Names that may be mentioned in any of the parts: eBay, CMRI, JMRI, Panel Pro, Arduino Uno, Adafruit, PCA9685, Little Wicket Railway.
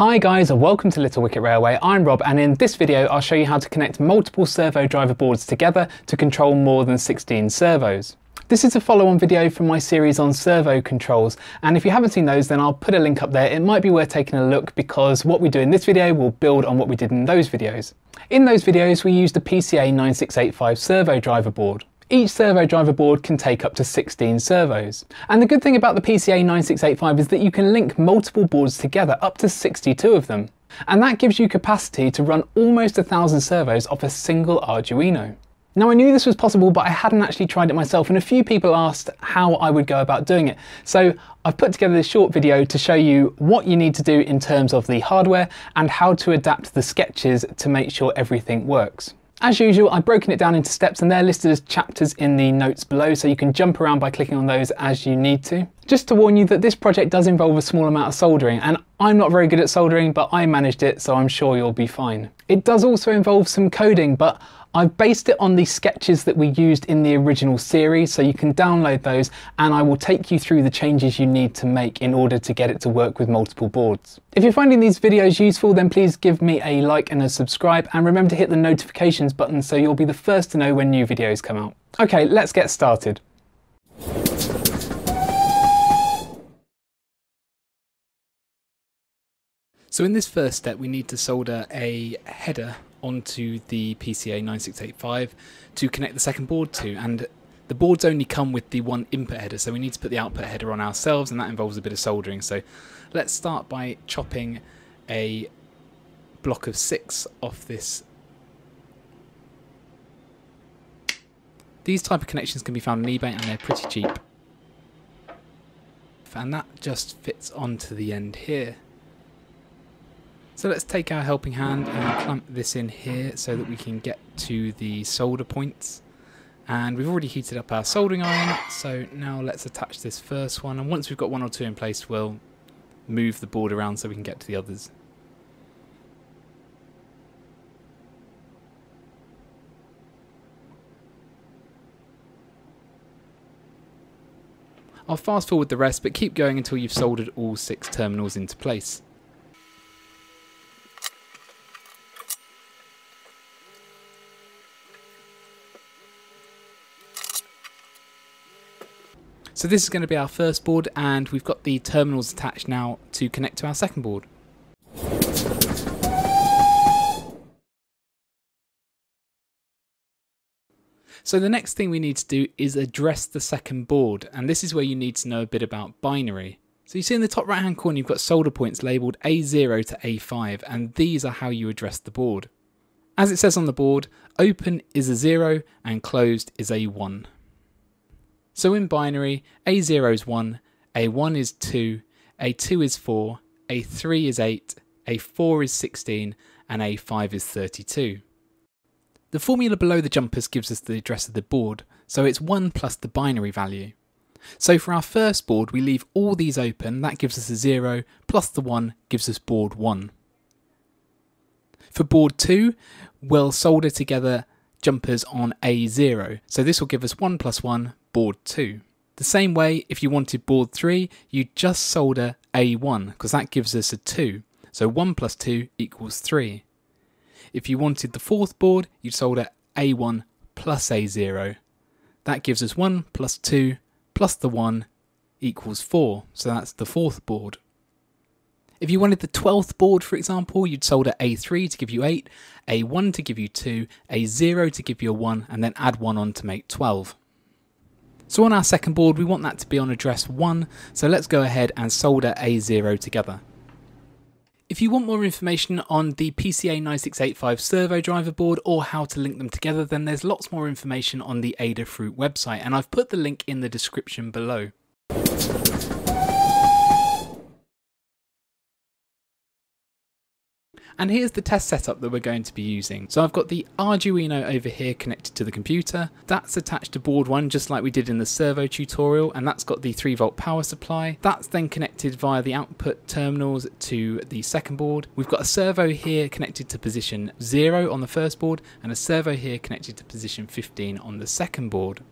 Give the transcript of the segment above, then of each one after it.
Hi guys and welcome to Little Wicket Railway. I'm Rob and in this video I'll show you how to connect multiple servo driver boards together to control more than 16 servos. This is a follow-on video from my series on servo controls, and if you haven't seen those then I'll put a link up there. It might be worth taking a look because what we do in this video will build on what we did in those videos. In those videos we used the PCA9685 servo driver board. Each servo driver board can take up to 16 servos. And the good thing about the PCA9685 is that you can link multiple boards together, up to 62 of them. And that gives you capacity to run almost 1,000 servos off a single Arduino. Now I knew this was possible, but I hadn't actually tried it myself, and a few people asked how I would go about doing it. So I've put together this short video to show you what you need to do in terms of the hardware and how to adapt the sketches to make sure everything works. As usual, I've broken it down into steps and they're listed as chapters in the notes below, so you can jump around by clicking on those as you need to. Just to warn you that this project does involve a small amount of soldering, and I'm not very good at soldering, but I managed it, so I'm sure you'll be fine. It does also involve some coding, but I've based it on the sketches that we used in the original series, so you can download those and I will take you through the changes you need to make in order to get it to work with multiple boards. If you're finding these videos useful then please give me a like and a subscribe, and remember to hit the notifications button so you'll be the first to know when new videos come out. Okay, let's get started. So in this first step we need to solder a header onto the PCA9685 to connect the second board to, and the boards only come with the one input header, so we need to put the output header on ourselves, and that involves a bit of soldering. So let's start by chopping a block of 6 off this. These type of connections can be found on eBay and they're pretty cheap. And that just fits onto the end here. So let's take our helping hand and clamp this in here so that we can get to the solder points. And we've already heated up our soldering iron, so now let's attach this first one. And once we've got one or two in place, we'll move the board around so we can get to the others. I'll fast forward the rest, but keep going until you've soldered all 6 terminals into place. So this is going to be our first board, and we've got the terminals attached now to connect to our second board. So the next thing we need to do is address the second board, and this is where you need to know a bit about binary. So you see in the top right hand corner you've got solder points labelled A0 to A5, and these are how you address the board. As it says on the board, open is a 0 and closed is a 1. So in binary, A0 is 1, A1 is 2, A2 is 4, A3 is 8, A4 is 16, and A5 is 32. The formula below the jumpers gives us the address of the board, so it's 1 plus the binary value. So for our first board we leave all these open, that gives us a 0, plus the 1 gives us board 1. For board 2, we'll solder together jumpers on A0, so this will give us 1 plus 1, board 2. The same way, if you wanted board 3, you just solder A1, because that gives us a 2, so 1 plus 2 equals 3. If you wanted the fourth board, you'd solder A1 plus A0. That gives us 1 plus 2 plus the 1 equals 4, so that's the fourth board. If you wanted the 12th board, for example, you'd solder A3 to give you 8, A1 to give you 2, A0 to give you a 1, and then add 1 on to make 12. So on our second board, we want that to be on address 1, so let's go ahead and solder A0 together. If you want more information on the PCA9685 servo driver board or how to link them together, then there's lots more information on the Adafruit website, and I've put the link in the description below. And here's the test setup that we're going to be using. So I've got the Arduino over here connected to the computer. That's attached to board 1 just like we did in the servo tutorial, and that's got the 3-volt power supply. That's then connected via the output terminals to the second board. We've got a servo here connected to position 0 on the first board and a servo here connected to position 15 on the second board.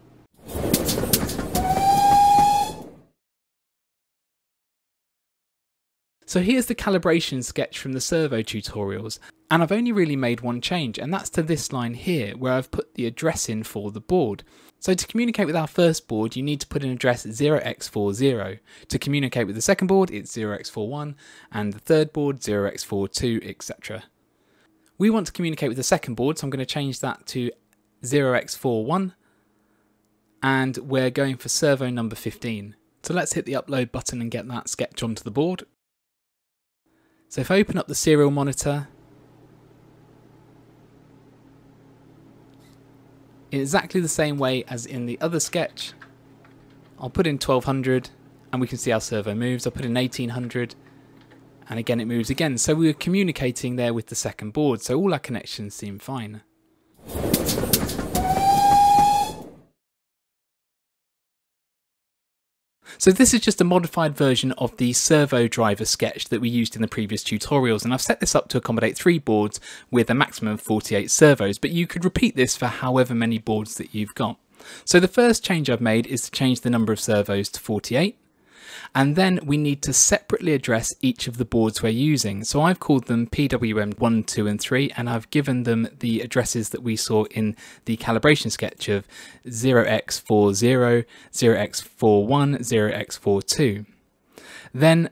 So here's the calibration sketch from the servo tutorials, and I've only really made one change, and that's to this line here where I've put the address in for the board. So to communicate with our first board, you need to put an address 0x40. To communicate with the second board, it's 0x41, and the third board 0x42, etc. We want to communicate with the second board, so I'm going to change that to 0x41, and we're going for servo number 15. So let's hit the upload button and get that sketch onto the board. So if I open up the serial monitor, in exactly the same way as in the other sketch, I'll put in 1200 and we can see our servo moves. I'll put in 1800 and again it moves again. So we were communicating there with the second board, so all our connections seem fine. So this is just a modified version of the servo driver sketch that we used in the previous tutorials, and I've set this up to accommodate 3 boards with a maximum of 48 servos, but you could repeat this for however many boards that you've got. So the first change I've made is to change the number of servos to 48, and then we need to separately address each of the boards we're using. So I've called them PWM1, 2 and 3, and I've given them the addresses that we saw in the calibration sketch of 0x40, 0x41, 0x42. Then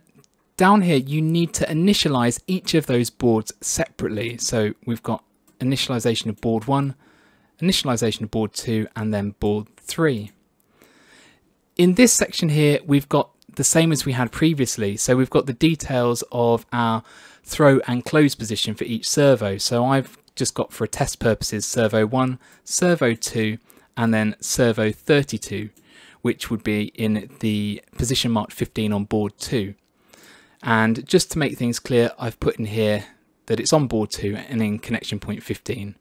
down here you need to initialize each of those boards separately. So we've got initialization of board 1, initialization of board 2, and then board 3. In this section here, we've got the same as we had previously. So we've got the details of our throw and close position for each servo. So I've just got, for test purposes, servo 1, servo 2, and then servo 32, which would be in the position marked 15 on board 2. And just to make things clear, I've put in here that it's on board 2 and in connection point 15.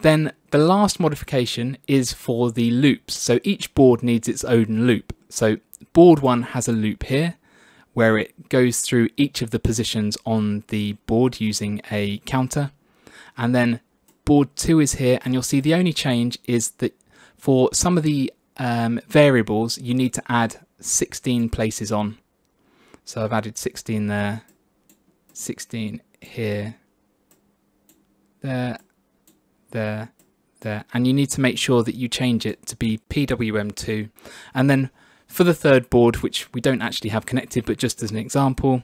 Then the last modification is for the loops. So each board needs its own loop. So board 1 has a loop here where it goes through each of the positions on the board using a counter. And then board 2 is here, and you'll see the only change is that for some of the variables, you need to add 16 places on. So I've added 16 there, 16 here, there, and you need to make sure that you change it to be PWM2. And then for the third board, which we don't actually have connected, but just as an example,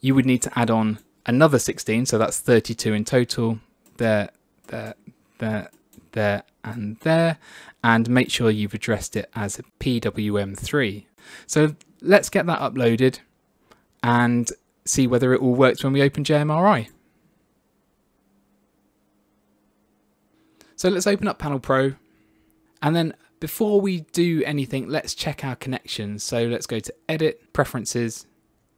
you would need to add on another 16, so that's 32 in total, there, and make sure you've addressed it as PWM3. So let's get that uploaded and see whether it all works when we open JMRI. So let's open up Panel Pro, and then before we do anything, let's check our connections. So let's go to Edit, Preferences,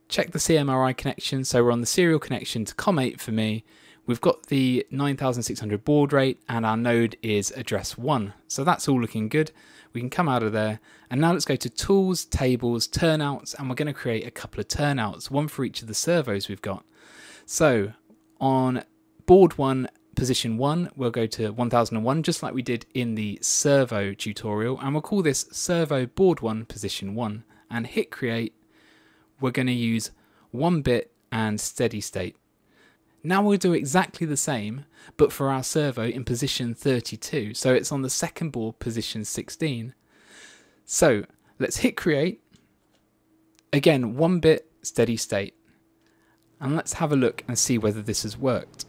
check the CMRI connection. So we're on the serial connection to COM8 for me. We've got the 9600 baud rate and our node is address 1. So that's all looking good. We can come out of there. And now let's go to Tools, Tables, Turnouts, and we're going to create a couple of turnouts, one for each of the servos we've got. So on board 1, position 1, we'll go to 1001, just like we did in the servo tutorial, and we'll call this servo board 1 position 1, and hit create. We're going to use 1 bit and steady state. Now we'll do exactly the same, but for our servo in position 32, so it's on the second board position 16. So let's hit create, again 1 bit steady state, and let's have a look and see whether this has worked.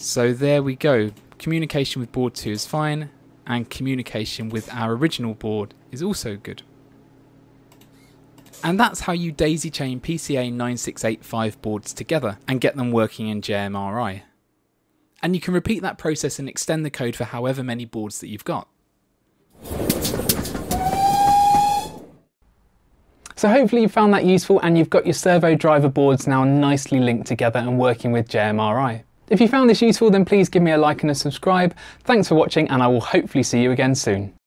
So there we go, communication with board 2 is fine, and communication with our original board is also good. And that's how you daisy chain PCA9685 boards together and get them working in JMRI. And you can repeat that process and extend the code for however many boards that you've got. So hopefully you found that useful and you've got your servo driver boards now nicely linked together and working with JMRI. If you found this useful, then please give me a like and a subscribe. Thanks for watching, and I will hopefully see you again soon.